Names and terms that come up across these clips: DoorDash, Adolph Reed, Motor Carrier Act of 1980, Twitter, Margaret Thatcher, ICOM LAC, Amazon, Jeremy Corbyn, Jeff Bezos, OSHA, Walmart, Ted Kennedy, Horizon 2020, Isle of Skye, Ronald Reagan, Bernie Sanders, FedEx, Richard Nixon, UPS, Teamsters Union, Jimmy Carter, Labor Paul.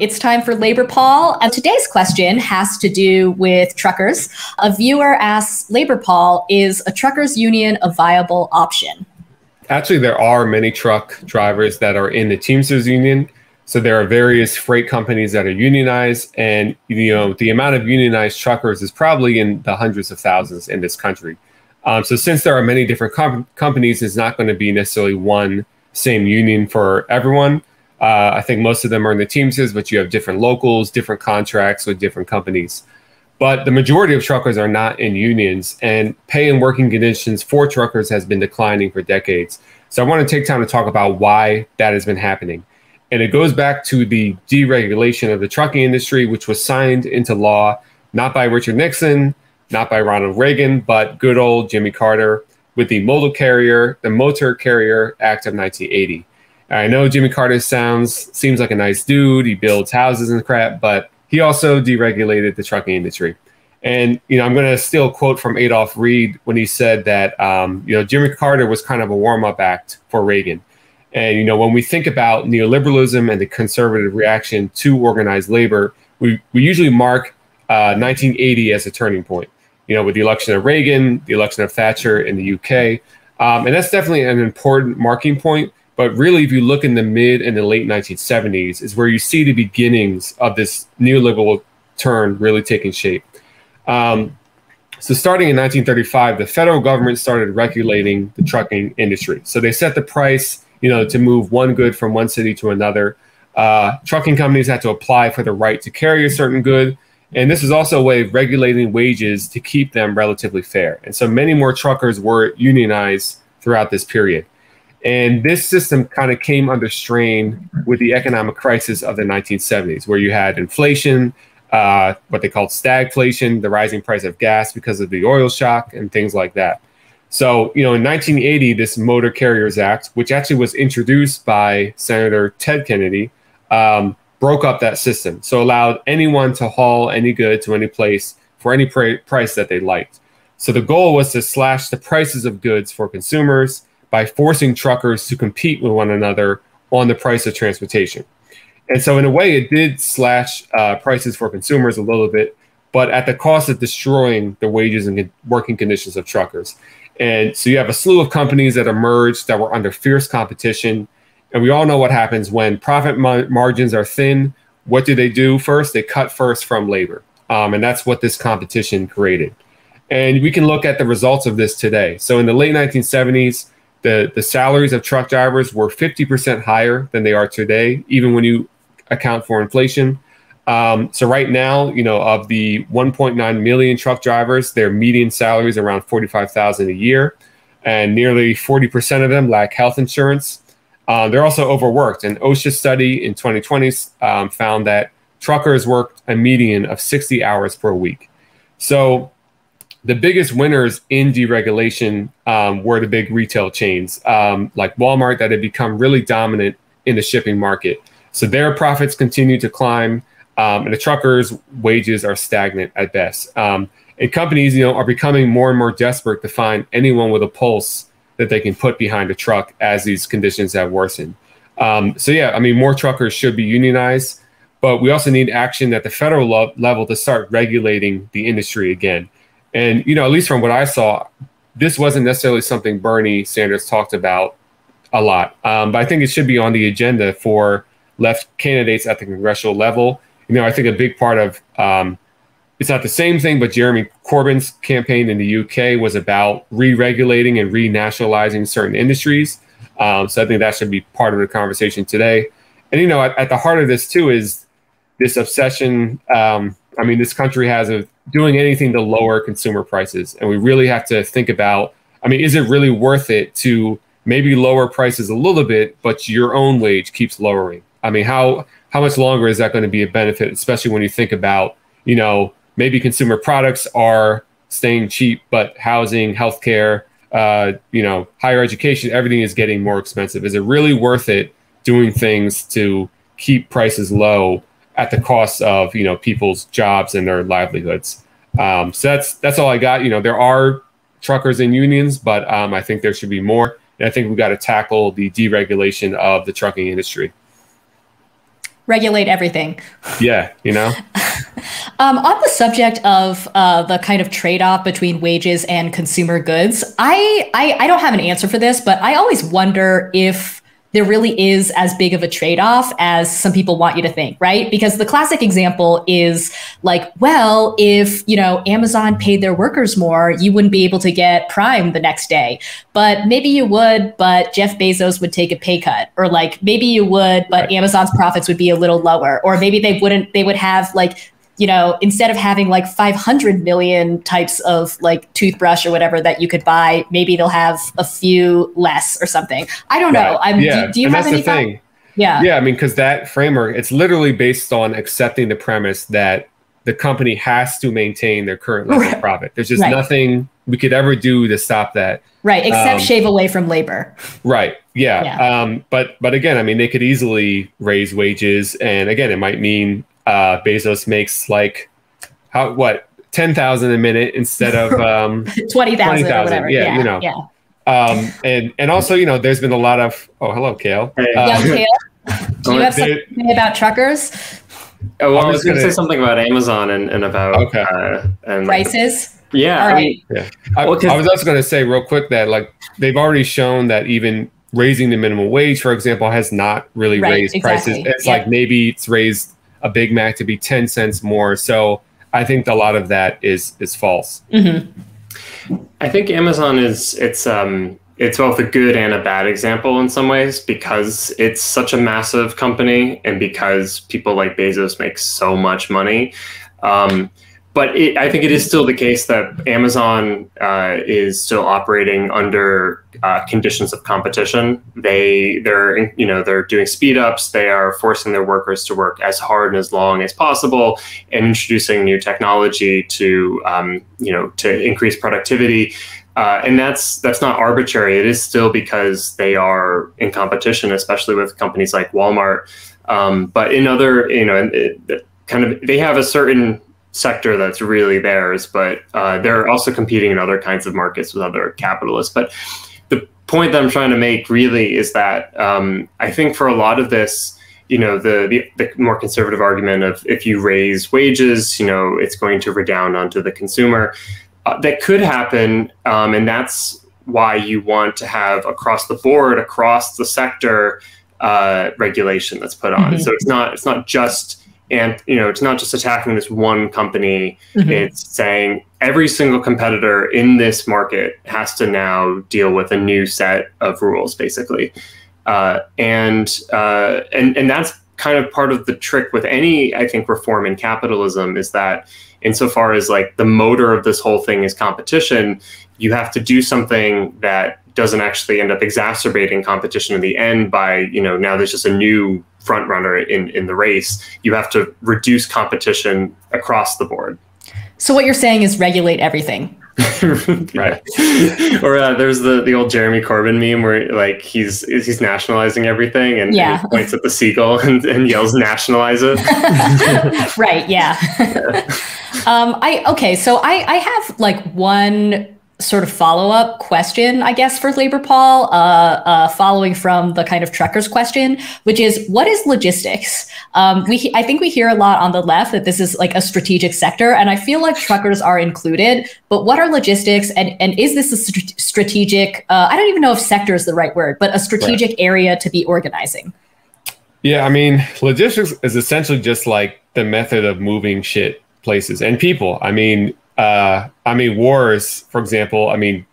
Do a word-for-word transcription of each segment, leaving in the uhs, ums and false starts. It's time for Labor Paul. And today's question has to do with truckers. A viewer asks, Labor Paul, is a truckers union a viable option? Actually, there are many truck drivers that are in the Teamsters Union. So there are various freight companies that are unionized, and you know the amount of unionized truckers is probably in the hundreds of thousands in this country. Um, so since there are many different com companies, it's not going to be necessarily one same union for everyone. Uh, I think most of them are in the Teamsters, but you have different locals, different contracts with different companies. But the majority of truckers are not in unions, and pay and working conditions for truckers has been declining for decades. So I want to take time to talk about why that has been happening. And it goes back to the deregulation of the trucking industry, which was signed into law, not by Richard Nixon, not by Ronald Reagan, but good old Jimmy Carter with the Motor Carrier, the Motor Carrier Act of nineteen eighty. I know Jimmy Carter sounds, seems like a nice dude. He builds houses and crap, but he also deregulated the trucking industry. And, you know, I'm going to still quote from Adolph Reed when he said that, um, you know, Jimmy Carter was kind of a warm-up act for Reagan. And, you know, when we think about neoliberalism and the conservative reaction to organized labor, we, we usually mark uh, nineteen eighty as a turning point, you know, with the election of Reagan, the election of Thatcher in the U K. Um, and that's definitely an important marking point. But really, if you look in the mid and the late nineteen seventies is where you see the beginnings of this neoliberal turn really taking shape. Um, so starting in nineteen thirty-five, the federal government started regulating the trucking industry. So they set the price, you know, to move one good from one city to another. Uh, trucking companies had to apply for the right to carry a certain good. And this was also a way of regulating wages to keep them relatively fair. And so many more truckers were unionized throughout this period. And this system kind of came under strain with the economic crisis of the nineteen seventies, where you had inflation, uh, what they called stagflation, the rising price of gas because of the oil shock and things like that. So, you know, in nineteen eighty, this Motor Carriers Act, which actually was introduced by Senator Ted Kennedy, um, broke up that system. So allowed anyone to haul any good to any place for any pr- price that they liked. So the goal was to slash the prices of goods for consumers by forcing truckers to compete with one another on the price of transportation. And so in a way, it did slash uh, prices for consumers a little bit, but at the cost of destroying the wages and working conditions of truckers. And so you have a slew of companies that emerged that were under fierce competition. And we all know what happens when profit mar margins are thin. What do they do first? They cut first from labor. Um, and that's what this competition created. And we can look at the results of this today. So in the late nineteen seventies, The, the salaries of truck drivers were fifty percent higher than they are today, even when you account for inflation. Um, so right now, you know, of the one point nine million truck drivers, their median salary is around forty-five thousand dollars a year, and nearly forty percent of them lack health insurance. Uh, they're also overworked. An OSHA study in twenty twenty um, found that truckers worked a median of sixty hours per week. So the biggest winners in deregulation um, were the big retail chains um, like Walmart that had become really dominant in the shipping market. So their profits continue to climb um, and the truckers' wages are stagnant at best. Um, and companies, you know, are becoming more and more desperate to find anyone with a pulse that they can put behind a truck as these conditions have worsened. Um, so, yeah, I mean, more truckers should be unionized, but we also need action at the federal level to start regulating the industry again. And, you know, at least from what I saw, this wasn't necessarily something Bernie Sanders talked about a lot. Um, but I think it should be on the agenda for left candidates at the congressional level. You know, I think a big part of um, it's not the same thing, but Jeremy Corbyn's campaign in the U K was about re-regulating and renationalizing certain industries. Um, so I think that should be part of the conversation today. And, you know, at, at the heart of this, too, is this obsession. Um, I mean, this country has a doing anything to lower consumer prices. And we really have to think about, I mean, is it really worth it to maybe lower prices a little bit, but your own wage keeps lowering? I mean, how, how much longer is that going to be a benefit, especially when you think about, you know, maybe consumer products are staying cheap, but housing, healthcare, uh, you know, higher education, everything is getting more expensive. Is it really worth it doing things to keep prices low at the cost of, you know, people's jobs and their livelihoods? Um, so that's that's all I got. You know, there are truckers in unions, but um, I think there should be more. And I think we've got to tackle the deregulation of the trucking industry. regulate everything. Yeah, you know. um, on the subject of uh, the kind of trade-off between wages and consumer goods, I, I I don't have an answer for this, but I always wonder if there really is as big of a trade-off as some people want you to think, right? Because the classic example is like, well, if, you know, Amazon paid their workers more, you wouldn't be able to get Prime the next day, but maybe you would, but Jeff Bezos would take a pay cut, or like, maybe you would, but right. Amazon's profits would be a little lower, or maybe they wouldn't, they would have like, you know, instead of having like five hundred million types of like toothbrush or whatever that you could buy, maybe they'll have a few less or something. I don't know. Right. I'm, yeah. Do, do you and have that's any the thing? Yeah. Yeah. I mean, because that framework, it's literally based on accepting the premise that the company has to maintain their current level right. of profit. There's just right. nothing we could ever do to stop that. Right. Except um, shave away from labor. Right. Yeah. yeah. Um, but, but again, I mean, they could easily raise wages. And again, it might mean Uh, Bezos makes like how what ten thousand a minute instead of um, twenty thousand, yeah, yeah, you know. Yeah. Um, and and also, you know, there's been a lot of oh, hello, Kale. Hey. Uh, yeah, Kale. Do you have something to say about truckers? Oh, well, I was going to say something about Amazon and, and about okay. uh, and prices. Like, yeah, I, mean, right. yeah. I, well, I was also going to say real quick that like they've already shown that even raising the minimum wage, for example, has not really right, raised exactly. prices. It's yeah. like maybe it's raised a Big Mac to be ten cents more. So I think a lot of that is is false. Mm-hmm. I think Amazon is, it's um it's both a good and a bad example in some ways, because it's such a massive company and because people like Bezos make so much money. Um, but it, I think it is still the case that Amazon uh, is still operating under uh, conditions of competition. They, they're, you know, they're doing speed ups. They are forcing their workers to work as hard and as long as possible, and introducing new technology to, um, you know, to increase productivity. Uh, and that's that's not arbitrary. It is still because they are in competition, especially with companies like Walmart. Um, but in other, you know, it, it kind of they have a certain sector that's really theirs, but uh, they're also competing in other kinds of markets with other capitalists. But the point that I'm trying to make really is that um, I think for a lot of this, you know, the, the the more conservative argument of if you raise wages, you know, it's going to redound onto the consumer. Uh, that could happen, um, and that's why you want to have across the board, across the sector, uh, regulation that's put on. Mm-hmm. So it's not it's not just And, you know, it's not just attacking this one company. Mm-hmm. It's saying every single competitor in this market has to now deal with a new set of rules, basically. Uh, and, uh, and, and that's kind of part of the trick with any, I think, reform in capitalism, is that insofar as like the motor of this whole thing is competition, you have to do something that doesn't actually end up exacerbating competition in the end by, you know, now there's just a new front runner in, in the race. You have to reduce competition across the board. So what you're saying is regulate everything. Right. Or uh, there's the, the old Jeremy Corbyn meme where like he's he's nationalizing everything and, yeah. and he points at the seagull and, and yells, nationalize it. Right. Yeah. yeah. Um, I okay. So I, I have like one sort of follow-up question, I guess, for Labor Paul, uh, uh, following from the kind of truckers question, which is, what is logistics? Um, we, I think we hear a lot on the left that this is like a strategic sector, and I feel like truckers are included, but what are logistics, and, and is this a st strategic, uh, I don't even know if sector is the right word, but a strategic right. area to be organizing? Yeah, I mean, logistics is essentially just like the method of moving shit, places, and people. I mean, Uh, I mean, wars, for example, I mean,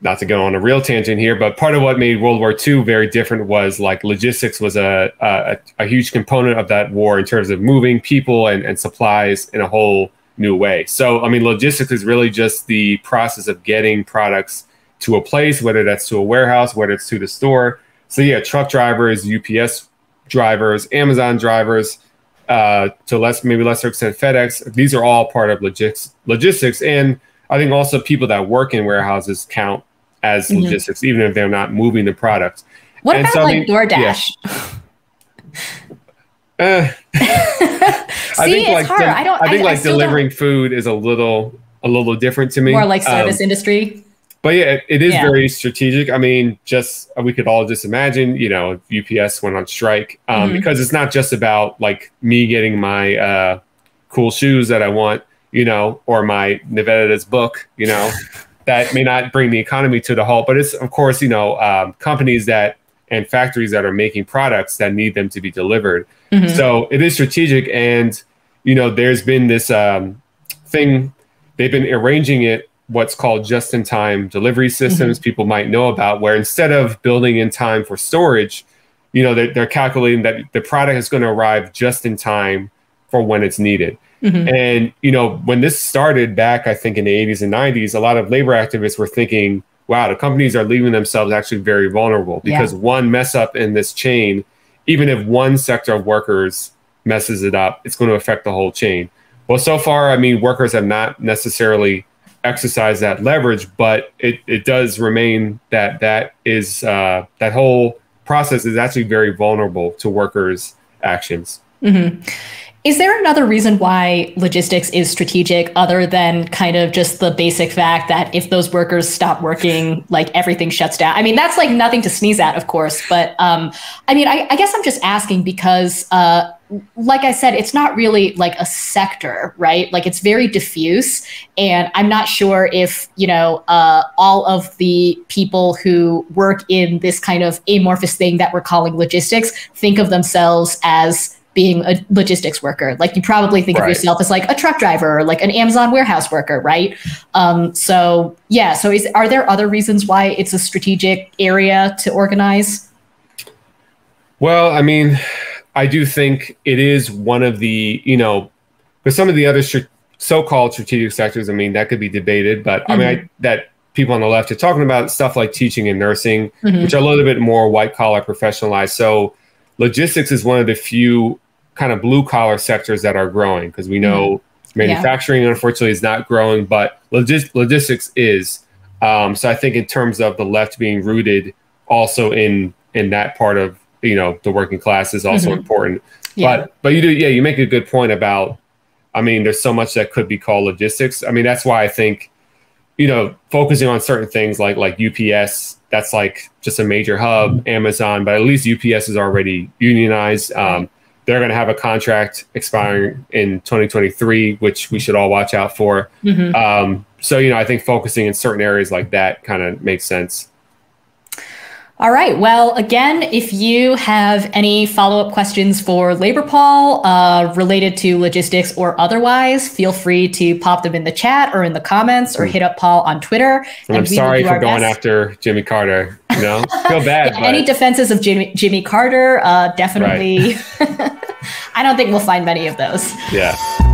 not to go on a real tangent here, but part of what made World War Two very different was like logistics was a, a, a huge component of that war in terms of moving people and, and supplies in a whole new way. So, I mean, logistics is really just the process of getting products to a place, whether that's to a warehouse, whether it's to the store. So yeah, truck drivers, U P S drivers, Amazon drivers, Uh, to less, maybe lesser extent, FedEx. These are all part of logistics. Logistics, and I think also people that work in warehouses count as mm-hmm. logistics, even if they're not moving the products. What and about so, like I mean, DoorDash? Yeah. uh, See, I think it's like hard. I don't. I think I, like I delivering don't. food is a little, a little different to me. More like service um, industry. But yeah, it, it is yeah. very strategic. I mean, just we could all just imagine, you know, if U P S went on strike, um, mm-hmm. because it's not just about like me getting my uh, cool shoes that I want, you know, or my Nevada's book, you know, that may not bring the economy to the halt. But it's, of course, you know, um, companies that and factories that are making products that need them to be delivered. Mm-hmm. So it is strategic. And, you know, there's been this um, thing, they've been arranging it, what's called just-in-time delivery systems, mm-hmm. people might know about, where instead of building in time for storage, you know, they're, they're calculating that the product is going to arrive just in time for when it's needed. Mm-hmm. And, you know, when this started back, I think in the eighties and nineties, a lot of labor activists were thinking, wow, the companies are leaving themselves actually very vulnerable because yeah. one mess up in this chain, even if one sector of workers messes it up, it's going to affect the whole chain. Well, so far, I mean, workers have not necessarily exercise that leverage, but it, it does remain that that is uh, that whole process is actually very vulnerable to workers' actions. Mm-hmm. Is there another reason why logistics is strategic other than kind of just the basic fact that if those workers stop working, like everything shuts down? I mean, that's like nothing to sneeze at, of course. But um, I mean, I, I guess I'm just asking because uh, like I said, it's not really like a sector, right? Like it's very diffuse. And I'm not sure if, you know, uh, all of the people who work in this kind of amorphous thing that we're calling logistics think of themselves as being a logistics worker. Like you probably think right. of yourself as like a truck driver or like an Amazon warehouse worker, right? Um, so yeah, so is, are there other reasons why it's a strategic area to organize? Well, I mean, I do think it is one of the, you know, with some of the other so-called strategic sectors, I mean, that could be debated, but mm-hmm. I mean, I, that people on the left are talking about stuff like teaching and nursing, mm-hmm. which are a little bit more white collar professionalized. So logistics is one of the few kind of blue collar sectors that are growing because we know mm-hmm. manufacturing, yeah. unfortunately, is not growing, but logis logistics is. Um, so I think in terms of the left being rooted also in in that part of, you know, the working class is also mm-hmm. important. Yeah. But but you do, yeah, you make a good point about, I mean, there's so much that could be called logistics. I mean, that's why I think, you know, focusing on certain things like like U P S, that's like just a major hub, Amazon, but at least U P S is already unionized. Um, they're going to have a contract expiring in twenty twenty-three, which we should all watch out for. Mm-hmm. Um, so, you know, I think focusing in certain areas like that kind of makes sense. All right. Well, again, if you have any follow-up questions for Labor Paul uh, related to logistics or otherwise, feel free to pop them in the chat or in the comments or hit up Paul on Twitter. And I'm sorry for going best. after Jimmy Carter. You know, feel bad. Yeah, any defenses of Jimmy, Jimmy Carter, uh, definitely. Right. I don't think we'll find many of those. Yeah.